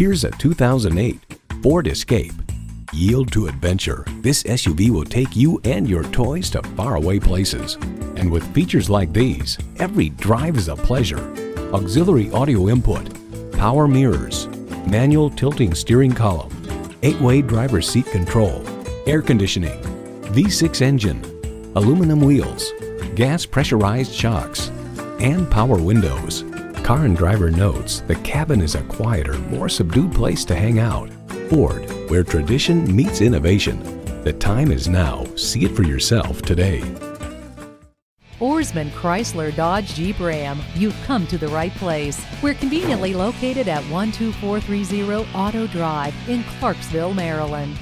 Here's a 2008 Ford Escape. Yield to adventure. This SUV will take you and your toys to faraway places. And with features like these, every drive is a pleasure. Auxiliary audio input, power mirrors, manual tilting steering column, 8-way driver's seat control, air conditioning, V6 engine, aluminum wheels, gas pressurized shocks, and power windows. Car and Driver notes the cabin is a quieter, more subdued place to hang out. Ford, where tradition meets innovation. The time is now. See it for yourself today. Ourisman Chrysler Dodge Jeep Ram. You've come to the right place. We're conveniently located at 12430 Auto Drive in Clarksville, Maryland.